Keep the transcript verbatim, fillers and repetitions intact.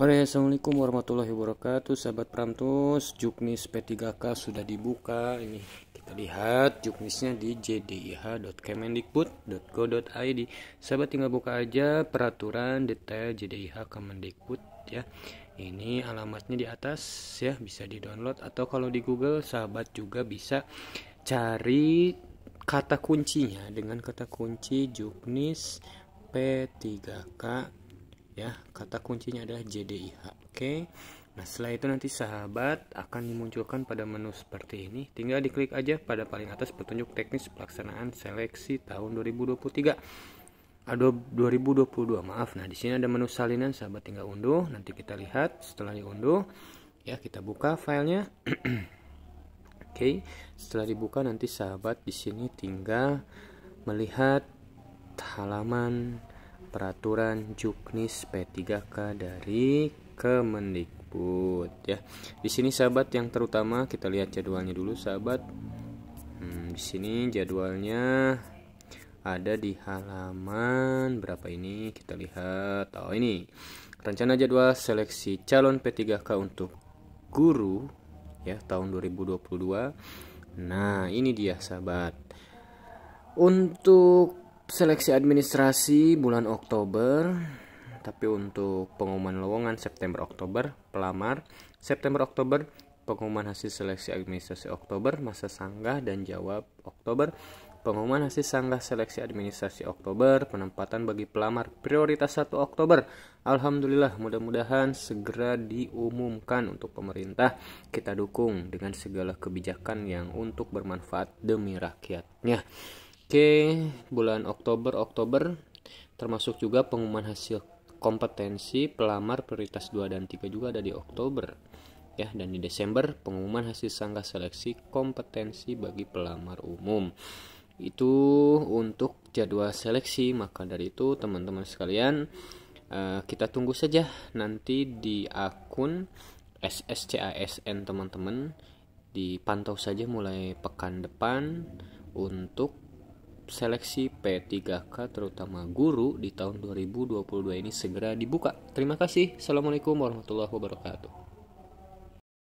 Assalamualaikum warahmatullahi wabarakatuh. Sahabat Pramtu, Juknis P tiga K sudah dibuka. Ini kita lihat Juknisnya di j d i h dot kemendikbud dot go dot i d. Sahabat tinggal buka aja peraturan detail J D I H Kemendikbud ya. Ini alamatnya di atas ya, bisa di-download atau kalau di Google sahabat juga bisa cari kata kuncinya dengan kata kunci Juknis P tiga K. Ya, kata kuncinya adalah J D I H. Oke. Nah, setelah itu nanti sahabat akan dimunculkan pada menu seperti ini. Tinggal diklik aja pada paling atas petunjuk teknis pelaksanaan seleksi tahun dua ribu dua puluh tiga. Aduh, dua ribu dua puluh dua, maaf. Nah, di sini ada menu salinan, sahabat tinggal unduh. Nanti kita lihat setelah diunduh ya, kita buka filenya. Oke. Setelah dibuka nanti sahabat di sini tinggal melihat halaman peraturan Juknis P tiga K dari Kemendikbud ya. Di sini sahabat yang terutama kita lihat jadwalnya dulu sahabat. Hmm, di sini jadwalnya ada di halaman berapa ini? Kita lihat. Oh, ini rencana jadwal seleksi calon P tiga K untuk guru ya tahun dua ribu dua puluh dua. Nah, ini dia sahabat. Untuk seleksi administrasi bulan Oktober, tapi untuk pengumuman lowongan September-Oktober, pelamar September-Oktober, pengumuman hasil seleksi administrasi Oktober, masa sanggah dan jawab Oktober, pengumuman hasil sanggah seleksi administrasi Oktober, penempatan bagi pelamar prioritas satu Oktober. Alhamdulillah, mudah-mudahan segera diumumkan untuk pemerintah. Kita dukung dengan segala kebijakan yang untuk bermanfaat demi rakyatnya. Oke, bulan Oktober Oktober termasuk juga pengumuman hasil kompetensi pelamar prioritas dua dan tiga juga ada di Oktober. Ya, dan di Desember pengumuman hasil sanggah seleksi kompetensi bagi pelamar umum. Itu untuk jadwal seleksi, maka dari itu teman-teman sekalian uh, kita tunggu saja nanti di akun S S C A S N teman-teman, dipantau saja mulai pekan depan untuk seleksi P tiga K terutama guru di tahun dua ribu dua puluh dua ini segera dibuka. Terima kasih. Assalamualaikum warahmatullahi wabarakatuh.